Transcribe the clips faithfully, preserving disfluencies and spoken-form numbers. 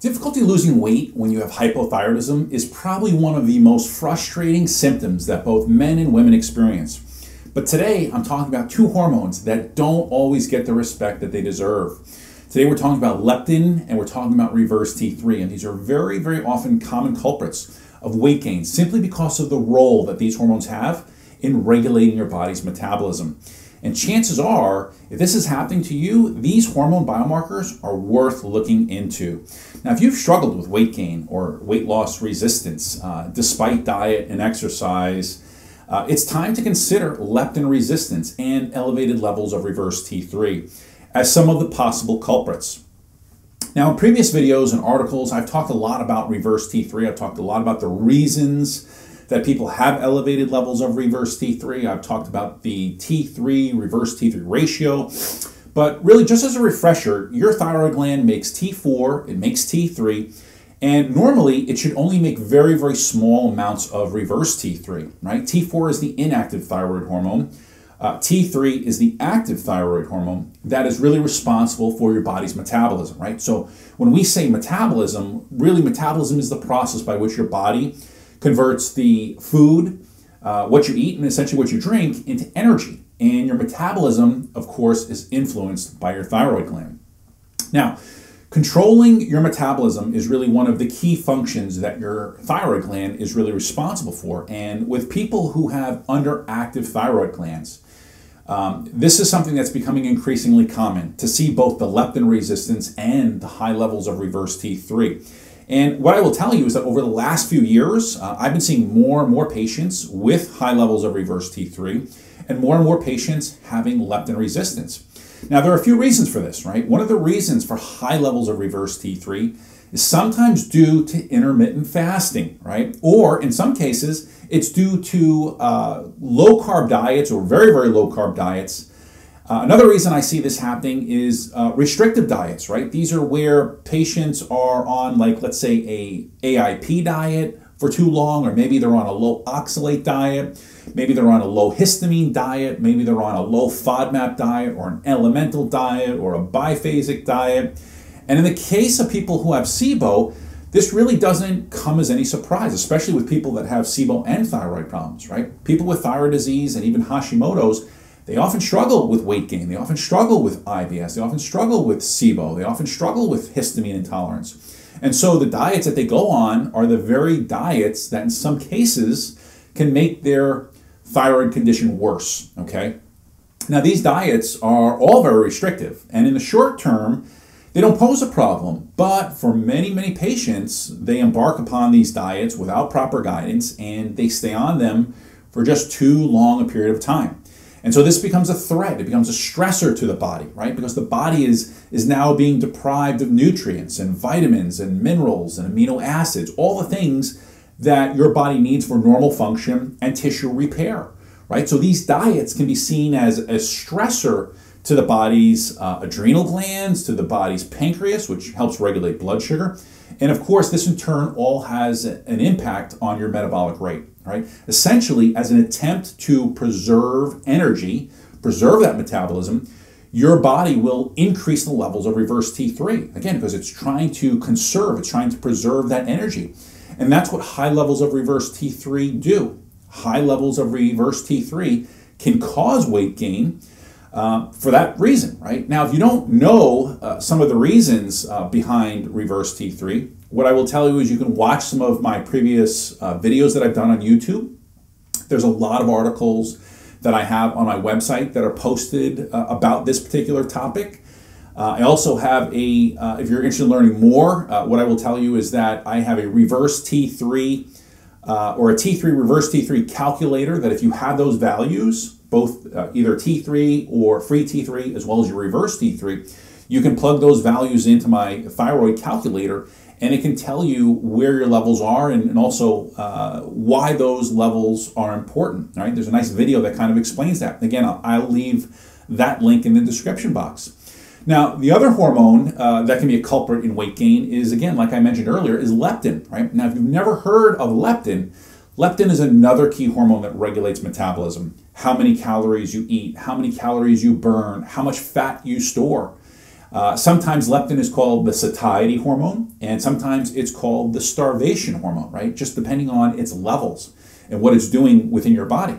Difficulty losing weight when you have hypothyroidism is probably one of the most frustrating symptoms that both men and women experience. But today, I'm talking about two hormones that don't always get the respect that they deserve. Today, we're talking about leptin and we're talking about reverse T three, and these are very, very often common culprits of weight gain simply because of the role that these hormones have in regulating your body's metabolism. And chances are, if this is happening to you, these hormone biomarkers are worth looking into. Now, if you've struggled with weight gain or weight loss resistance uh, despite diet and exercise, uh, it's time to consider leptin resistance and elevated levels of reverse T three as some of the possible culprits. Now, in previous videos and articles, I've talked a lot about reverse T three. I've talked a lot about the reasons that people have elevated levels of reverse T three. I've talked about the T three, reverse T three ratio. But really, just as a refresher, your thyroid gland makes T four, it makes T three, and normally it should only make very, very small amounts of reverse T three, right? T four is the inactive thyroid hormone. Uh, T three is the active thyroid hormone that is really responsible for your body's metabolism, right? So when we say metabolism, really metabolism is the process by which your body converts the food, uh, what you eat, and essentially what you drink into energy. And your metabolism, of course, is influenced by your thyroid gland. Now, controlling your metabolism is really one of the key functions that your thyroid gland is really responsible for. And with people who have underactive thyroid glands, um, this is something that's becoming increasingly common to see both the leptin resistance and the high levels of reverse T three. And what I will tell you is that over the last few years, uh, I've been seeing more and more patients with high levels of reverse T three and more and more patients having leptin resistance. Now, there are a few reasons for this, right? One of the reasons for high levels of reverse T three is sometimes due to intermittent fasting, right? Or in some cases, it's due to uh, low-carb diets or very, very low-carb diets. Uh, another reason I see this happening is uh, restrictive diets, right? These are where patients are on, like, let's say a A I P diet for too long, or maybe they're on a low oxalate diet, maybe they're on a low histamine diet, maybe they're on a low FODMAP diet or an elemental diet or a biphasic diet. And in the case of people who have SIBO, this really doesn't come as any surprise, especially with people that have SIBO and thyroid problems, right? People with thyroid disease and even Hashimoto's, they often struggle with weight gain, they often struggle with I B S, they often struggle with SIBO, they often struggle with histamine intolerance. And so the diets that they go on are the very diets that in some cases can make their thyroid condition worse, okay? Now, these diets are all very restrictive, and in the short term, they don't pose a problem, but for many, many patients, they embark upon these diets without proper guidance, and they stay on them for just too long a period of time. And so this becomes a threat, it becomes a stressor to the body, right? Because the body is, is now being deprived of nutrients and vitamins and minerals and amino acids, all the things that your body needs for normal function and tissue repair, right? So these diets can be seen as a stressor to the body's uh, adrenal glands, to the body's pancreas, which helps regulate blood sugar. And of course, this in turn all has an impact on your metabolic rate, right? Essentially, as an attempt to preserve energy, preserve that metabolism, your body will increase the levels of reverse T three, again, because it's trying to conserve, it's trying to preserve that energy. And that's what high levels of reverse T three do. High levels of reverse T three can cause weight gain uh, for that reason, right? Now, if you don't know uh, some of the reasons uh, behind reverse T three, what I will tell you is you can watch some of my previous uh, videos that I've done on YouTube. There's a lot of articles that I have on my website that are posted uh, about this particular topic. Uh, I also have a, uh, if you're interested in learning more, uh, what I will tell you is that I have a reverse T three uh, or a T three reverse T three calculator that if you have those values, both uh, either T three or free T three as well as your reverse T three, you can plug those values into my thyroid calculator and it can tell you where your levels are and, and also uh, why those levels are important, right? There's a nice video that kind of explains that. Again, I'll, I'll leave that link in the description box. Now, the other hormone uh, that can be a culprit in weight gain is, again, like I mentioned earlier, is leptin, right? Now, if you've never heard of leptin, leptin is another key hormone that regulates metabolism. How many calories you eat, how many calories you burn, how much fat you store. Uh, sometimes leptin is called the satiety hormone, and sometimes it's called the starvation hormone, right? Just depending on its levels and what it's doing within your body.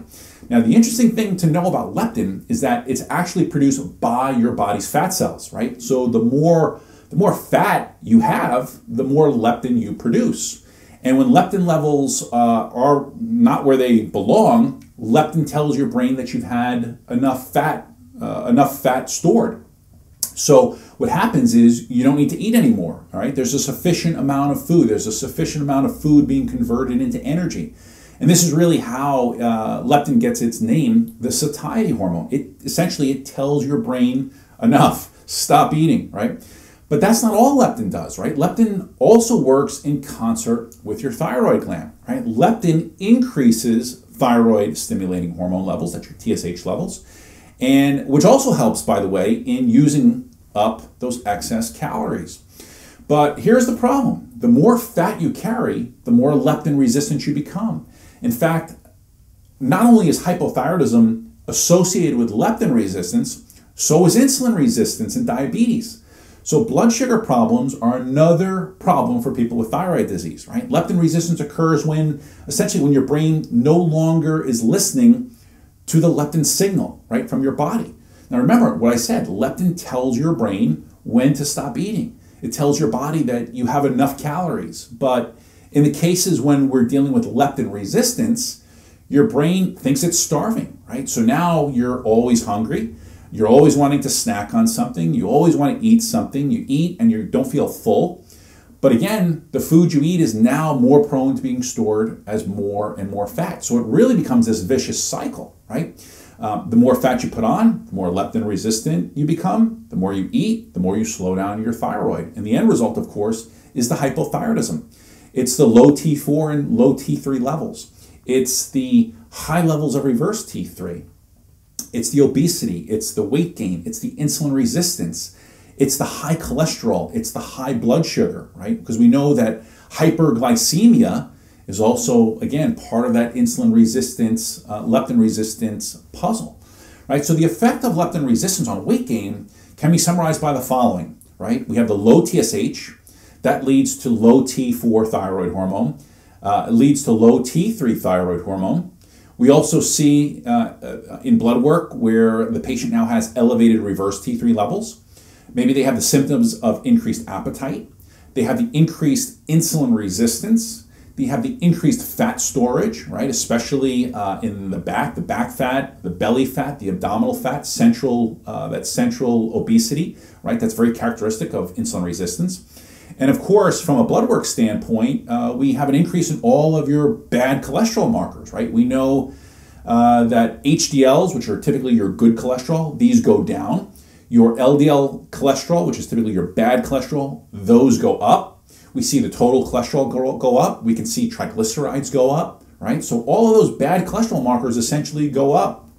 Now, the interesting thing to know about leptin is that it's actually produced by your body's fat cells, right? So the more, the more fat you have, the more leptin you produce. And when leptin levels uh, are not where they belong, leptin tells your brain that you've had enough fat, uh, enough fat stored. So what happens is you don't need to eat anymore, all right? There's a sufficient amount of food. There's a sufficient amount of food being converted into energy. And this is really how uh, leptin gets its name, the satiety hormone. It essentially, it tells your brain enough, stop eating, right? But that's not all leptin does, right? Leptin also works in concert with your thyroid gland, right? Leptin increases thyroid stimulating hormone levels, that's your T S H levels, and which also helps, by the way, in using up those excess calories. But here's the problem. The more fat you carry, the more leptin resistant you become. In fact, not only is hypothyroidism associated with leptin resistance, so is insulin resistance and diabetes. So blood sugar problems are another problem for people with thyroid disease, right? Leptin resistance occurs when, essentially when your brain no longer is listening to the leptin signal, right, from your body. Now remember what I said, leptin tells your brain when to stop eating. It tells your body that you have enough calories, but in the cases when we're dealing with leptin resistance, your brain thinks it's starving, right? So now you're always hungry. You're always wanting to snack on something. You always want to eat something. You eat and you don't feel full. But again, the food you eat is now more prone to being stored as more and more fat. So it really becomes this vicious cycle, right? Um, the more fat you put on, the more leptin resistant you become. The more you eat, the more you slow down your thyroid. And the end result, of course, is the hypothyroidism. It's the low T four and low T three levels. It's the high levels of reverse T three. It's the obesity, it's the weight gain, it's the insulin resistance, it's the high cholesterol, it's the high blood sugar, right? Because we know that hyperglycemia is also, again, part of that insulin resistance, uh, leptin resistance puzzle, right? So the effect of leptin resistance on weight gain can be summarized by the following, right? We have the low T S H, that leads to low T four thyroid hormone, uh, it leads to low T three thyroid hormone. We also see uh, in blood work where the patient now has elevated reverse T three levels. Maybe they have the symptoms of increased appetite. They have the increased insulin resistance. They have the increased fat storage, right? Especially uh, in the back, the back fat, the belly fat, the abdominal fat, central, uh, that central obesity, right? That's very characteristic of insulin resistance. And of course, from a blood work standpoint, uh, we have an increase in all of your bad cholesterol markers, right? We know uh, that H D Ls, which are typically your good cholesterol, these go down. Your L D L cholesterol, which is typically your bad cholesterol, those go up. We see the total cholesterol go, go up. We can see triglycerides go up, right? So all of those bad cholesterol markers essentially go up.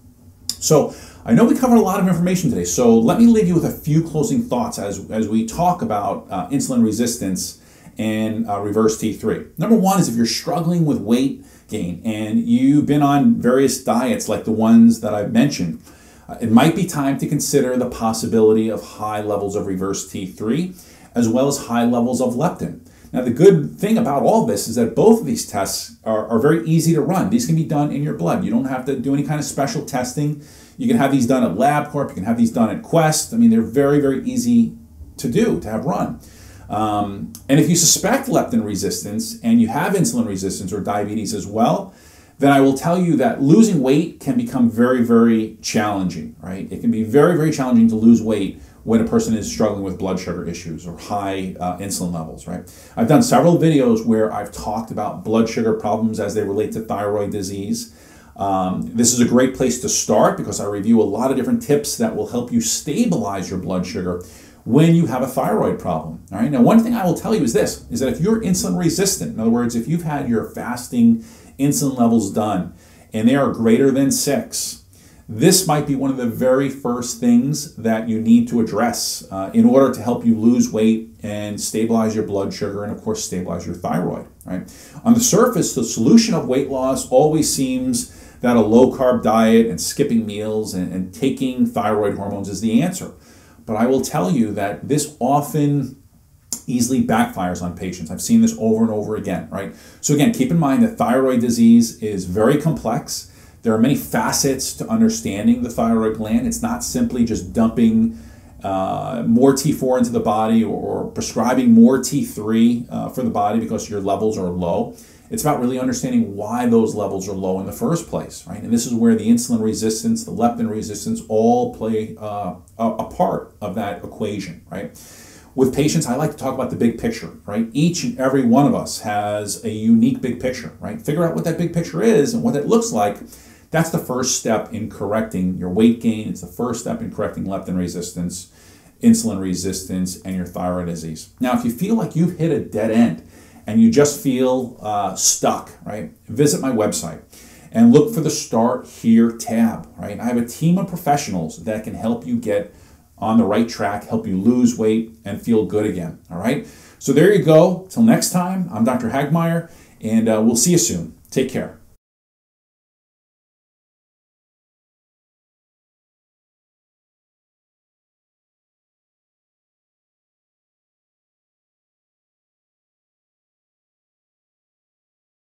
So I know we covered a lot of information today, so let me leave you with a few closing thoughts as, as we talk about uh, insulin resistance and uh, reverse T three. Number one is if you're struggling with weight gain and you've been on various diets like the ones that I've mentioned, uh, it might be time to consider the possibility of high levels of reverse T three as well as high levels of leptin. Now, the good thing about all this is that both of these tests are, are very easy to run. These can be done in your blood. You don't have to do any kind of special testing. You can have these done at LabCorp. You can have these done at Quest. I mean, they're very, very easy to do, to have run. Um, and if you suspect leptin resistance and you have insulin resistance or diabetes as well, then I will tell you that losing weight can become very, very challenging, right? It can be very, very challenging to lose weight when a person is struggling with blood sugar issues or high uh, insulin levels, right? I've done several videos where I've talked about blood sugar problems as they relate to thyroid disease. Um, this is a great place to start because I review a lot of different tips that will help you stabilize your blood sugar when you have a thyroid problem. All right. Now, one thing I will tell you is this, is that if you're insulin resistant, in other words, if you've had your fasting insulin levels done and they are greater than six, this might be one of the very first things that you need to address uh, in order to help you lose weight and stabilize your blood sugar and, of course, stabilize your thyroid, right? On the surface, the solution of weight loss always seems that a low-carb diet and skipping meals and, and taking thyroid hormones is the answer. But I will tell you that this often easily backfires on patients. I've seen this over and over again, right? So again, keep in mind that thyroid disease is very complex. There are many facets to understanding the thyroid gland. It's not simply just dumping uh, more T four into the body or, or prescribing more T three uh, for the body because your levels are low. It's about really understanding why those levels are low in the first place, right? And this is where the insulin resistance, the leptin resistance, all play uh, a, a part of that equation, right? With patients, I like to talk about the big picture, right? Each and every one of us has a unique big picture, right? Figure out what that big picture is and what it looks like. That's the first step in correcting your weight gain. It's the first step in correcting leptin resistance, insulin resistance, and your thyroid disease. Now, if you feel like you've hit a dead end and you just feel uh, stuck, right? Visit my website and look for the Start Here tab, right? I have a team of professionals that can help you get on the right track, help you lose weight and feel good again, all right? So there you go. Till next time, I'm Doctor Hagmeyer, and uh, we'll see you soon. Take care.